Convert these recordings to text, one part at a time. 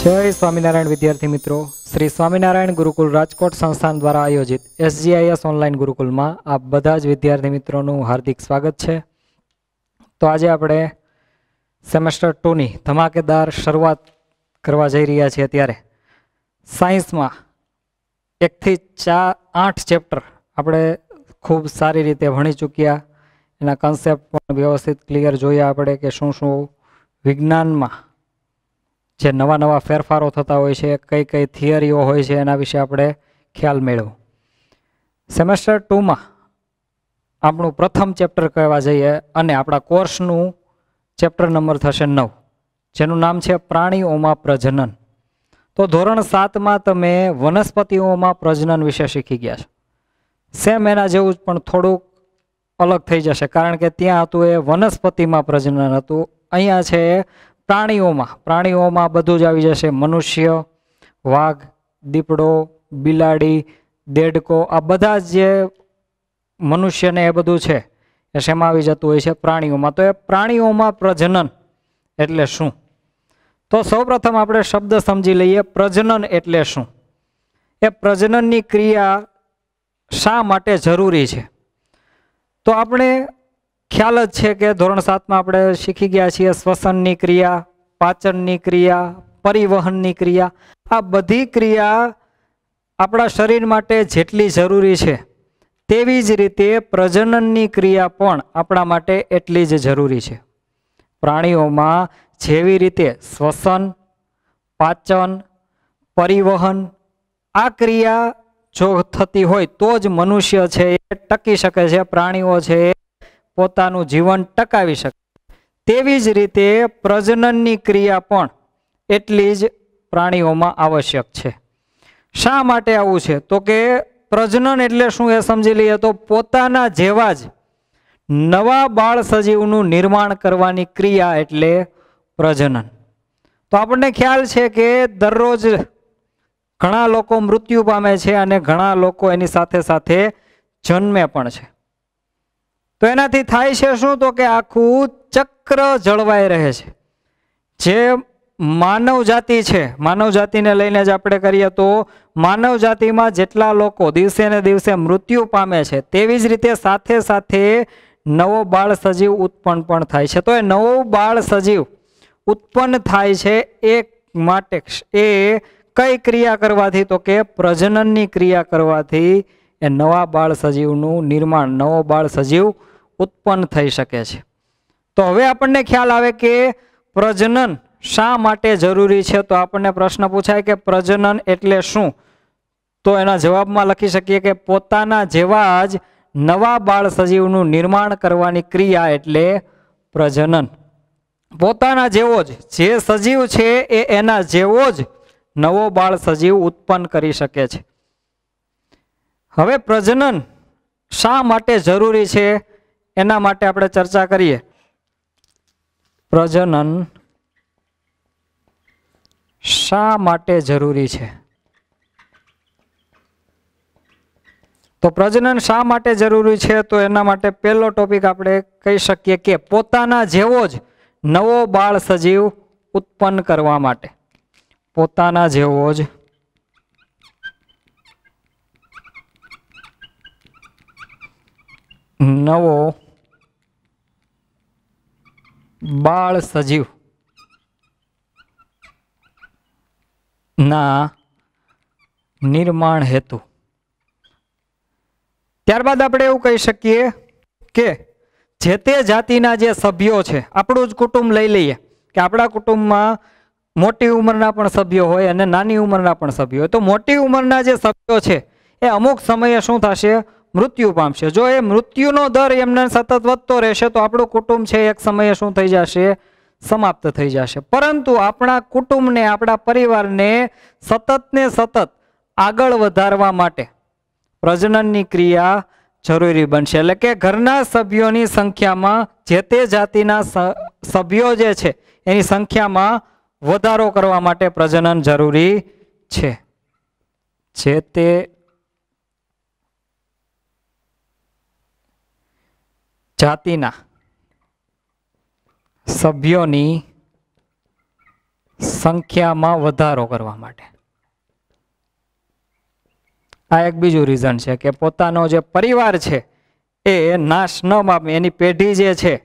जय स्वामीनारायण विद्यार्थी मित्रों, श्री स्वामीनारायण गुरुकुल राजकोट संस्थान द्वारा आयोजित SGIS ऑनलाइन गुरुकुल में आप बधा ज विद्यार्थी मित्रों हार्दिक स्वागत है। तो आज आपणे सेमेस्टर 2 नी धमाकेदार शरूआत करवा जई रह्या छीए, त्यारे साइंस में 1 થી 8 चेप्टर आपणे खूब सारी रीते भणी चूक्या। एना कॉन्सेप्ट पण व्यवस्थित क्लियर जोया आपणे के शुं शुं विज्ञान में जे नवा नवा फेरफारों थता होय छे, कई कई थियरीओ होय छे, एना विशे आपणे ख्याल मेळव्यो। सेमेस्टर 2 में आपणुं प्रथम चेप्टर कहेवा जईए अने आपणा कोर्सनुं चेप्टर नंबर थशे 9, जेनुं नाम छे प्राणीओमां प्रजनन। तो धोरण 7 में तमे वनस्पतिओमां प्रजनन विषे शीखी गया छो। सेम एना जेवुं पण थोडुंक अलग थई जशे, कारण के त्यां हतुं ए वनस्पतिमां प्रजनन हतुं, अहींया छे प्राणीओमां बधुं ज आवी जशे। मनुष्य, वाघ, दीपड़ो, बिलाड़ी, देडको आ बधा जे मनुष्य ने ए बधुं छे ए शेमां आवी जतुं होय छे, प्राणीओमां। तो ए प्राणीओमां प्रजनन एटले शुं? तो सौप्रथम आपणे शब्द समजी लईए, प्रजनन एटले शुं? ए प्रजनननी क्रिया शा माटे जरूरी छे? तो आपणे ख्याल ज छे के धोरण 7 में आपणे शीखी गया छीए श्वसननी क्रिया, पाचननी क्रिया, परिवहननी क्रिया। आ बधी क्रिया आपणा शरीर माटे जेटली जरूरी छे तेवी ज रीते प्रजनननी क्रिया पण आपणा माटे एटली ज जरूरी छे। प्राणीओमां जेवी रीते श्वसन, पाचन, परिवहन आ क्रिया जो थती होय तो ज मनुष्य छे ए टकी शके छे, प्राणीओ छे पोतानुं जीवन टकावी शके। तेवी ज रीते प्रजनननी क्रिया पण एटली ज प्राणीओमां आवश्यक छे। शा माटे आवुं छे? तो के प्रजनन एटले शुं ए समजी लईए तो पोताना जेवा ज नवा बाळ सजीवनुं निर्माण करवानी क्रिया एटले प्रजनन। तो आपणे ख्याल छे के दररोज घणा लोको मृत्यु पामे छे अने घणा लोको एनी साथे साथे जन्मे पण छे। तो एनाथी थाय छे शुं? तो के आखुं चक्र जळवाई रहे छे। जे मानव जाति है, मानव जाति ने लईने ज आपणे करीए तो मानव जाति में जेटला लोको दिवसे ने दिवसे मृत्यु पामे छे तेवी ज रीते साथे साथे नवो बाळ सजीव उत्पन्न पण थाय छे। तो ए नवो बाळ सजीव उत्पन्न थाय छे ए माटे ए कई क्रिया करवाथी? तो के प्रजनननी क्रिया करवाथी ए नवा बाळ सजीवनुं निर्माण, नवो बाळ सजीव उत्पन्न थई शके छे। तो हवे आपणे ख्याल आवे के प्रजनन शा माटे जरूरी है। तो आपने प्रश्न पूछाय के प्रजनन एटले शुं? तो एना जवाब में लखी शकीए के पोताना जेवा ज नवा बाळ सजीवनुं निर्माण करवानी क्रिया एटले प्रजनन। पोताना जेवो ज जे सजीव है ए एना जेवो ज नवो बाळ सजीव उत्पन्न करी शके छे। हवे प्रजनन शा माटे जरूरी है एना माटे आपणे चर्चा करीए। प्रजनन शा माटे जरूरी है? तो प्रजनन शा माटे जरूरी है? तो एना माटे पहलो टॉपिक आपणे कही शकीए के पोताना जेवो ज नवो बाळ सजीव उत्पन्न करवा माटे, पोताना जेवो ज नवो बाळ सजीव ना निर्माण हेतु। त्यारबाद आपणे एवुं कही शकीए के जे ते जातिना जे सभ्यो छे, आपणुं ज कुटुंब लई लईए के आपणा कुटुंबमां मोटी उंमરના पण सभ्यो होय अने नानी उंमરના पण सभ्यो होय। तो मोटी उंमરના जे सभ्यो छे ए अमुक समये शुं थशे? मृत्यु पामशे। जो ए मृत्युनो दर एमने सतत वधतो रहेशे तो आपणुं कुटुंब छे एक समये शुं थई जशे? समाप्त थई जाशे। परंतु आपणा कुटुंब ने, आपणा परिवार ने सतत आगळ वधारवा माटे प्रजनननी क्रिया जरूरी बनशे। एटले के घरना सभ्योनी संख्यामां जे ते जातिना सभ्यो जे छे एनी संख्यामां वधारो करवा माटे प्रजनन जरूरी छे। जे ते जातिना सभ्योनी સંખ્યામાં વધારો કરવા માટે. આ એક બીજું રીઝન છે કે પોતાનો જે પરિવાર છે એ નાશ ન પામે, એની પેઢી જે છે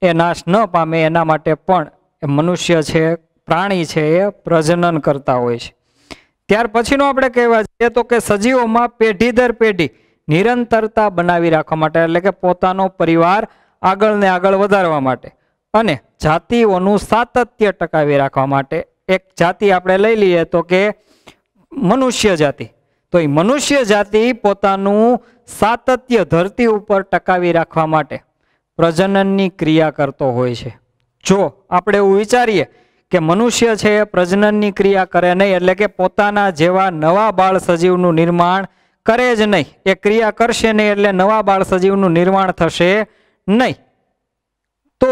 એ નાશ ન પામે એના માટે પણ મનુષ્ય છે, પ્રાણી છે એ પ્રજનન કરતા હોય છે. ત્યાર પછીનો આપણે કહેવા જઈએ તો કે સજીવોમાં પેઢી દર પેઢી નિરંતરતા બનાવી રાખવા માટે, એટલે કે પોતાનો પરિવાર આગળ ને આગળ વધારવા માટે અને જાતિઓનું સાતત્ય ટકાવી રાખવા માટે. એક જાતિ આપણે લઈ લઈએ તો કે મનુષ્ય જાતિ, તો એ મનુષ્ય જાતિ પોતાનું સાતત્ય ધરતી ઉપર ટકાવી રાખવા માટે પ્રજનનની ક્રિયા કરતો હોય છે. જો આપણે એવું વિચારીએ કે મનુષ્ય છે એ પ્રજનનની ક્રિયા કરે નહીં, એટલે કે પોતાના જેવા નવા બાળ સજીવનું નિર્માણ કરે જ નહીં, એ ક્રિયા કરશે નહીં એટલે નવા બાળ સજીવનું નિર્માણ થશે નહીં, તો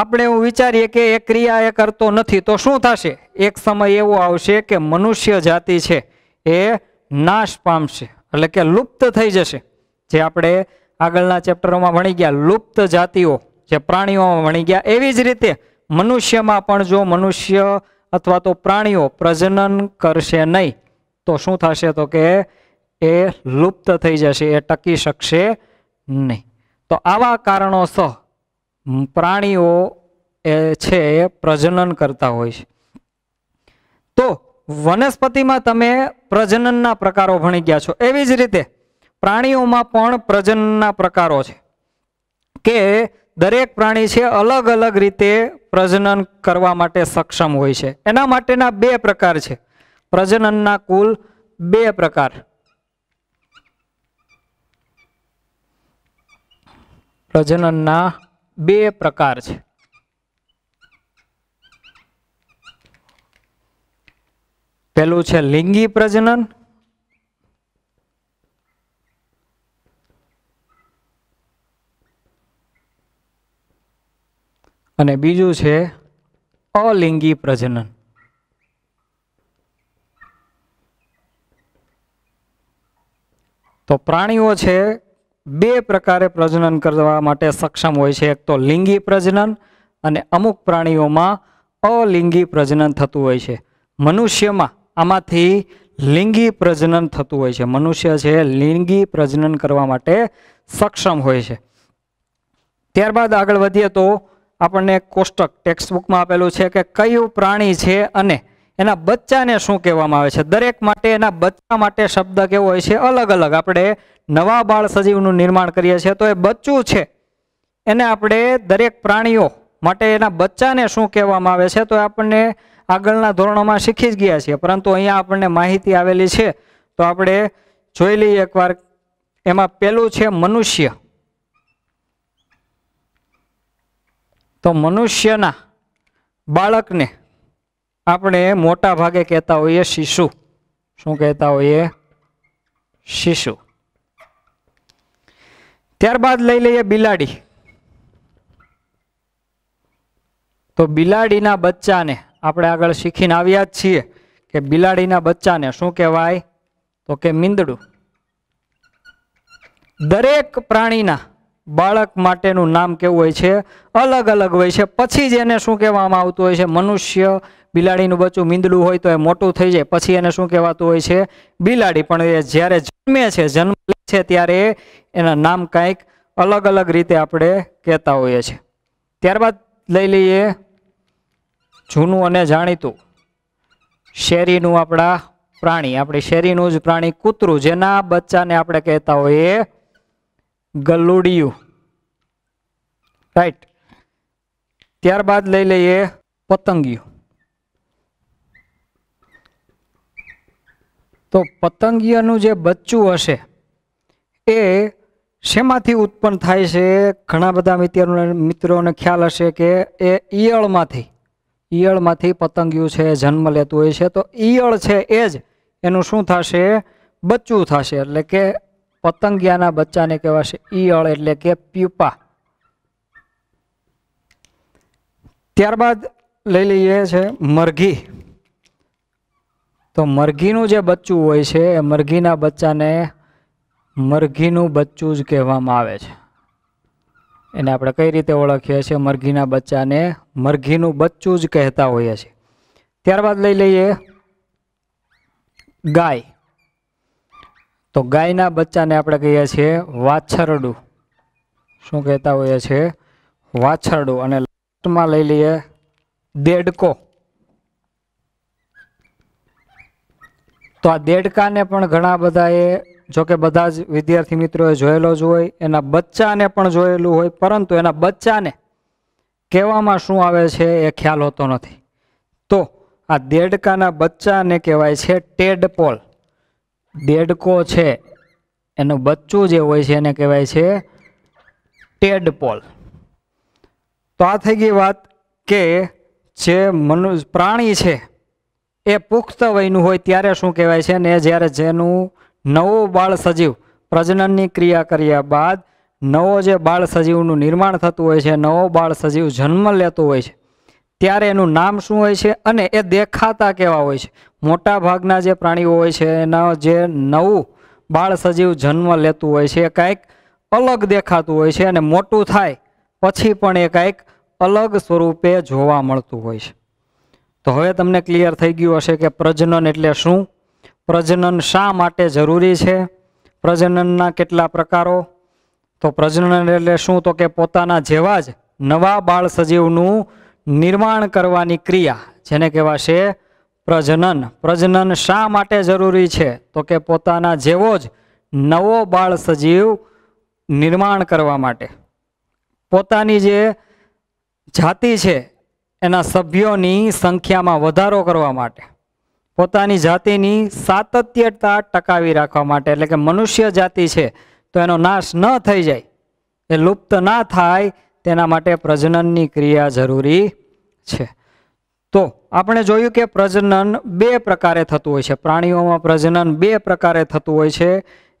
આપણે એવું વિચારીએ કે એ ક્રિયા એ કરતો નથી તો શું થશે? એક સમય એવો આવશે કે મનુષ્ય જાતિ છે એ નાશ પામશે, એટલે કે લુપ્ત થઈ જશે. જે આપણે આગળના ચેપ્ટરોમાં ભણી ગયા લુપ્ત જાતિઓ જે પ્રાણીઓમાં ભણી ગયા, એવી જ રીતે મનુષ્યમાં પણ જો મનુષ્ય અથવા તો પ્રાણીઓ પ્રજનન કરશે નહીં તો શું થશે? તો કે એ લુપ્ત થઈ જશે, એ ટકી શકશે નહીં. તો આવા કારણોસર પ્રાણીઓ છે એ પ્રજનન કરતા હોય છે. તો વનસ્પતિમાં તમે પ્રજનનના પ્રકારો ભણી ગયા છો, એવી જ રીતે પ્રાણીઓમાં પણ પ્રજનનના પ્રકારો છે કે દરેક પ્રાણી છે અલગ અલગ રીતે પ્રજનન કરવા માટે સક્ષમ હોય છે. એના માટેના બે પ્રકાર છે, પ્રજનનના કુલ બે પ્રકાર. પ્રજનનના બે પ્રકાર છે, પહેલું છે લિંગી પ્રજનન અને બીજું છે અલિંગી પ્રજનન. તો પ્રાણીઓ છે બે પ્રકારે પ્રજનન કરવા માટે સક્ષમ હોય છે, એક તો લિંગી પ્રજનન અને અમુક પ્રાણીઓમાં અલિંગી પ્રજનન થતું હોય છે. મનુષ્યમાં આમાંથી લિંગી પ્રજનન થતું હોય છે, મનુષ્ય છે લિંગી પ્રજનન કરવા માટે સક્ષમ હોય છે. ત્યારબાદ આગળ વધીએ તો આપણને કોષ્ટક ટેક્સ્ટબુકમાં આપેલું છે કે કયું પ્રાણી છે અને એના બચ્ચાને શું કહેવામાં આવે છે. દરેક માટે એના બચ્ચા માટે શબ્દ કેવો હોય છે? અલગ અલગ. આપણે નવા બાળ સજીવનું નિર્માણ કરીએ છીએ તો એ બચ્ચું છે, એને આપણે દરેક પ્રાણીઓ માટે એના બચ્ચાને શું કહેવામાં આવે છે તો આપણને આગળના ધોરણોમાં શીખી જ ગયા છીએ, પરંતુ અહીંયા આપણને માહિતી આવેલી છે તો આપણે જોઈ લઈએ એકવાર. એમાં પહેલું છે મનુષ્ય, તો મનુષ્યના બાળકને આપણે મોટા ભાગે કહેતા હોઈએ શિશુ. શું કહેતા હોઈએ? શિશુ. ત્યારબાદ લઈ લઈએ બિલાડી, તો બિલાડીના બચ્ચાને આપણે આગળ શીખીને આવ્યા જ છીએ કે બિલાડીના બચ્ચાને શું કહેવાય તો કે મીંદડું. દરેક પ્રાણીના બાળક માટેનું નામ કેવું હોય છે? અલગ અલગ હોય છે. પછી જ એને શું કહેવામાં આવતું હોય છે? મનુષ્ય, બિલાડીનું બચ્ચું મીંદડું હોય તો એ મોટું થઈ જાય પછી એને શું કહેવાતું હોય છે? બિલાડી. પણ એ જ્યારે જન્મે છે, જન્મ લે છે ત્યારે એના નામ કંઈક અલગ અલગ રીતે આપણે કહેતા હોઈએ છીએ. ત્યારબાદ લઈ લઈએ જૂનું અને જાણીતું શેરીનું આપણા પ્રાણી, આપણે શેરીનું જ પ્રાણી કૂતરું, જેના બચ્ચાને આપણે કહેતા હોઈએ ગલુડિયું. રાઈટ. ત્યારબાદ લઈ લઈએ પતંગિયું, તો પતંગિયાનું જે બચ્ચું હશે એ શેમાંથી ઉત્પન્ન થાય છે? ઘણા બધા મિત્રોને ખ્યાલ હશે કે એ ઈયળમાંથી પતંગિયું છે જન્મ લેતું હોય છે. તો ઈયળ છે એ જ એનું શું થશે? બચ્ચું થશે, એટલે કે પતંગિયાના બચ્ચાને કહેવાશે ઈયળ, એટલે કે પ્યુપા. ત્યારબાદ લઈ લઈએ છે મરઘી, તો મરઘીનું જે બચ્ચું હોય છે એ મરઘીના બચ્ચાને મરઘીનું બચ્ચું જ કહેવામાં આવે છે. એને આપણે કઈ રીતે ઓળખીએ છીએ? મરઘીના બચ્ચાને મરઘીનું બચ્ચું જ કહેતા હોઈએ છીએ. ત્યારબાદ લઈ લઈએ ગાય, તો ગાયના બચ્ચાને આપણે કહીએ છીએ વાછરડું, શું કહેતા હોઈએ છીએ વાછરડું. અને લાસ્ટમાં લઈ લઈએ દેડકો, તો આ દેડકાને પણ ઘણા બધાએ, જો કે બધા જ વિદ્યાર્થી મિત્રોએ જોયેલો જ હોય, એના બચ્ચાને પણ જોયેલું હોય, પરંતુ એના બચ્ચાને કહેવામાં શું આવે છે એ ખ્યાલ હોતો નથી. તો આ દેડકાના બચ્ચાને કહેવાય છે ટેડપોલ. દેડકો છે એનું બચ્ચું જે હોય છે એને કહેવાય છે ટેડપોલ. તો આ થઈ ગઈ વાત કે જે મનુષ્ય પ્રાણી છે એ પુખ્ત વયનું હોય ત્યારે શું કહેવાય છે, ને જ્યારે જેનું નવો બાળ સજીવ પ્રજનનની ક્રિયા કર્યા બાદ નવો જે બાળ સજીવનું નિર્માણ થતું હોય છે, નવો બાળ સજીવ જન્મ લેતો હોય છે, ત્યારે એનું નામ શું હોય છે અને એ દેખાતા કેવા હોય છે. મોટા ભાગના જે પ્રાણીઓ હોય છે એના જે નવું બાળ સજીવ જન્મ લેતું હોય છે એ કાંઈક અલગ દેખાતું હોય છે, અને મોટું થાય પછી પણ એ કાંઈક અલગ સ્વરૂપે જોવા મળતું હોય છે. તો હવે તમને ક્લિયર થઈ ગયું હશે કે પ્રજનન એટલે શું, પ્રજનન શા માટે જરૂરી છે, પ્રજનનના કેટલા પ્રકારો. તો પ્રજનન એટલે શું, તો કે પોતાના જેવા જ નવા બાળ સજીવનું નિર્માણ કરવાની ક્રિયા જેને કહેવાશે પ્રજનન. પ્રજનન શા માટે જરૂરી છે, તો કે પોતાના જેવો જ નવો બાળ સજીવ નિર્માણ કરવા માટે, પોતાની જે જાતિ છે એના સભ્યોની સંખ્યામાં વધારો કરવા માટે, પોતાની જાતિની સાતત્યતા ટકાવી રાખવા માટે. એટલે કે મનુષ્ય જાતિ છે તો એનો નાશ ન થઈ જાય, એ લુપ્ત ના થાય તેના માટે પ્રજનનની ક્રિયા જરૂરી છે. તો આપણે જોયું કે પ્રજનન બે પ્રકારે થતું હોય છે, પ્રાણીઓમાં પ્રજનન બે પ્રકારે થતું હોય છે.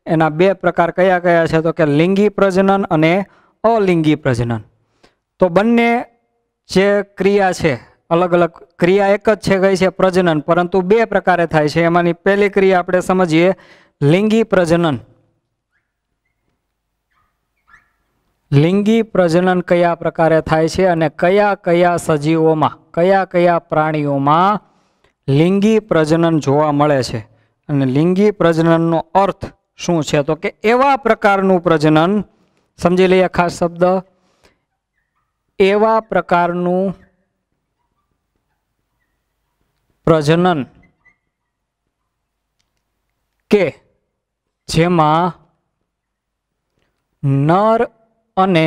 એના બે પ્રકાર કયા કયા છે, તો કે લિંગી પ્રજનન અને અલિંગી પ્રજનન. તો બંને જે ક્રિયા છે અલગ અલગ ક્રિયા એક જ છે કઈ છે પ્રજનન, પરંતુ બે પ્રકારે થાય છે. એમાંની પહેલી ક્રિયા આપણે સમજીએ લિંગી પ્રજનન. લિંગી પ્રજનન કયા પ્રકારે થાય છે અને કયા કયા સજીવોમાં, કયા કયા પ્રાણીઓમાં લિંગી પ્રજનન જોવા મળે છે, અને લિંગી પ્રજનનનો અર્થ શું છે, તો કે એવા પ્રકારનું પ્રજનન, સમજી લઈએ ખાસ શબ્દ, એવા પ્રકારનું પ્રજનન કે જેમાં નર અને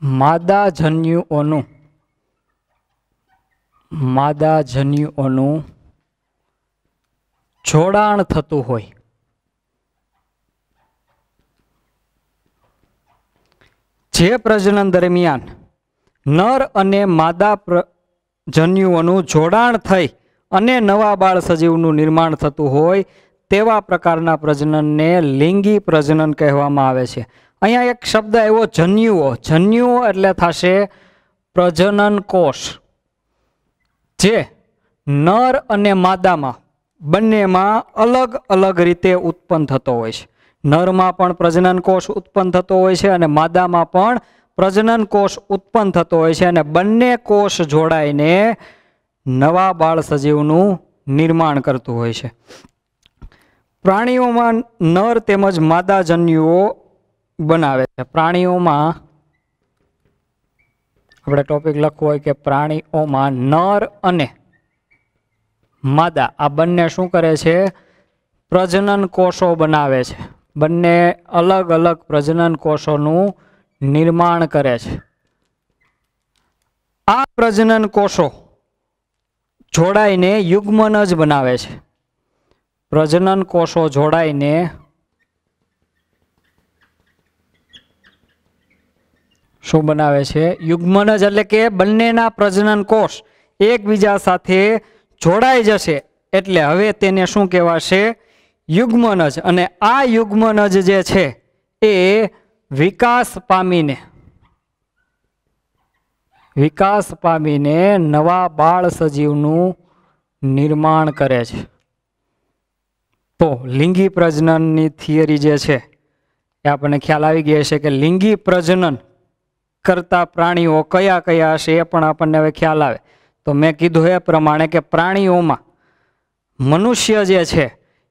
માદાજન્યુઓનું જોડાણ થતું હોય, જે પ્રજનન દરમિયાન નર અને માદાજન્યુઓનું જોડાણ થઈ અને નવા બાળ સજીવનું નિર્માણ થતું હોય તેવા પ્રકારના પ્રજનનને લિંગી પ્રજનન કહેવામાં આવે છે. અહીંયા એક શબ્દ આવ્યો જન્યુઓ. જન્યુઓ એટલે થશે પ્રજનન કોષ, જે નર અને માદામાં બંનેમાં અલગ અલગ રીતે ઉત્પન્ન થતો હોય છે. નરમાં પણ પ્રજનન કોષ ઉત્પન્ન થતો હોય છે અને માદામાં પણ પ્રજનન કોષ ઉત્પન્ન થતો હોય છે, અને બંને કોષ જોડાઈને નવા બાળ સજીવનું નિર્માણ કરતું હોય છે. પ્રાણીઓમાં નર તેમજ માદાજન્યુઓ બનાવે છે. પ્રાણીઓમાં આપણે ટોપિક લખવો હોય કે પ્રાણીઓમાં નર અને માદા આ બંને શું કરે છે, પ્રજનન કોષો બનાવે છે, બંને અલગ અલગ પ્રજનન કોષોનું નિર્માણ કરે છે. આ પ્રજનન કોષો જોડાઈને યુગ્મન જ બનાવે છે. પ્રજનન કોષો જોડાઈને શું બનાવે છે, યુગ્મન જ, એટલે કે બંનેના પ્રજનન કોષ એકબીજા સાથે જોડાઈ જશે એટલે હવે તેને શું કહેવાશે, યુગ્મન જ. અને આ યુગ્મન જ જે છે એ વિકાસ પામીને નવા બાળ સજીવનું નિર્માણ કરે છે. તો લિંગી પ્રજનનની થિયરી જે છે આપણને ખ્યાલ આવી ગયો છે કે લિંગી પ્રજનન કરતા પ્રાણીઓ કયા કયા હશે એ પણ આપણને હવે ખ્યાલ આવે. તો મેં કીધું એ પ્રમાણે કે પ્રાણીઓમાં મનુષ્ય જે છે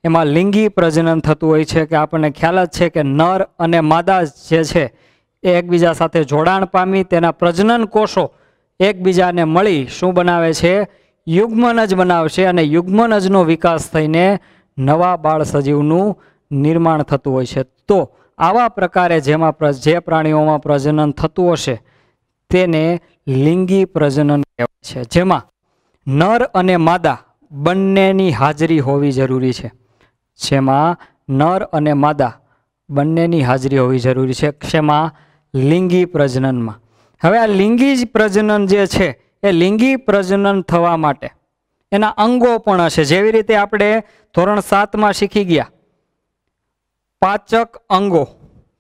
એમાં લિંગી પ્રજનન થતું હોય છે, કે આપણને ખ્યાલ જ છે કે નર અને માદા જે છે એ એકબીજા સાથે જોડાણ પામી તેના પ્રજનન કોષો એકબીજાને મળી શું બનાવે છે, યુગ્મનજ બનાવશે, અને યુગ્મનજનો વિકાસ થઈને નવા બાળ સજીવનું નિર્માણ થતું હોય છે. તો આવા પ્રકારે જેમાં જે પ્રાણીઓમાં પ્રજનન થતું હશે તેને લિંગી પ્રજનન કહેવાય છે, જેમાં નર અને માદા બંનેની હાજરી હોવી જરૂરી છે. જેમાં નર અને માદા બંનેની હાજરી હોવી જરૂરી છે જેમાં લિંગી પ્રજનનમાં. હવે આ લિંગી પ્રજનન જે છે એ લિંગી પ્રજનન થવા માટે એના અંગો પણ હશે, જેવી રીતે આપણે ધોરણ 7માં શીખી ગયા પાચક અંગો,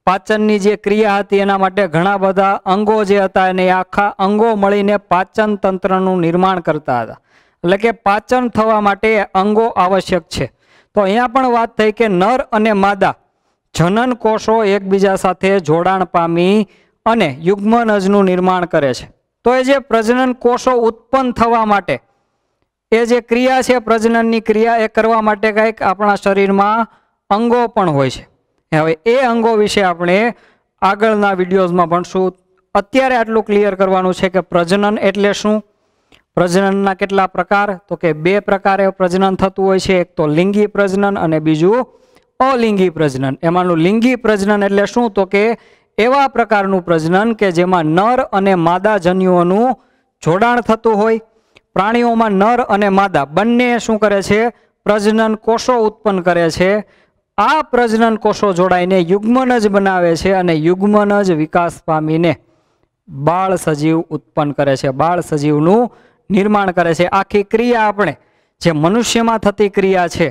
પાચનની જે ક્રિયા હતી એના માટે ઘણા બધા અંગો જે હતા એને આખા અંગો મળીને પાચન તંત્રનું નિર્માણ કરતા હતા, એટલે કે પાચન થવા માટે અંગો આવશ્યક છે. તો અહીંયા પણ વાત થઈ કે નર અને માદા જનન કોષો એકબીજા સાથે જોડાણ પામી અને યુગ્મનજનું નિર્માણ કરે છે. તો એ જે પ્રજનન કોષો ઉત્પન્ન થવા માટે એ જે ક્રિયા છે પ્રજનનની ક્રિયા એ કરવા માટે કંઈક આપણા શરીરમાં અંગો પણ હોય છે. હવે એ અંગો વિશે આપણે આગળના વિડીયોઝમાં ભણશું. અત્યારે આટલું ક્લિયર કરવાનું છે કે પ્રજનન એટલે શું, પ્રજનનના કેટલા પ્રકાર, તો કે બે પ્રકારે પ્રજનન થતું હોય છે, એક તો લિંગી પ્રજનન અને બીજું અલિંગી પ્રજનન. એમાંનું લિંગી પ્રજનન એટલે શું, તો કે એવા પ્રકારનું પ્રજનન કે જેમાં નર અને માદા જન્યુઓનું જોડાણ થતું હોય. પ્રાણીઓમાં નર અને માદા બંને શું કરે છે, પ્રજનન કોષો ઉત્પન્ન કરે છે. આ પ્રજનન કોષો જોડાઈને યુગ્મનજ બનાવે છે અને યુગ્મનજ વિકાસ પામીને બાળ સજીવ ઉત્પન્ન કરે છે, બાળ સજીવનું નિર્માણ કરે છે. આખી ક્રિયા આપણે જે મનુષ્યમાં થતી ક્રિયા છે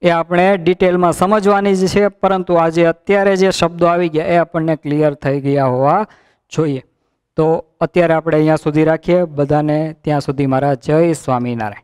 એ આપણે ડિટેલમાં સમજવાની જ છે, પરંતુ આજે અત્યારે જે શબ્દો આવી ગયા એ આપણને ક્લિયર થઈ ગયા હોવા જોઈએ. તો અત્યારે આપણે અહીંયા સુધી રાખીએ. બધાને ત્યાં સુધી મારા જય સ્વામિનારાયણ.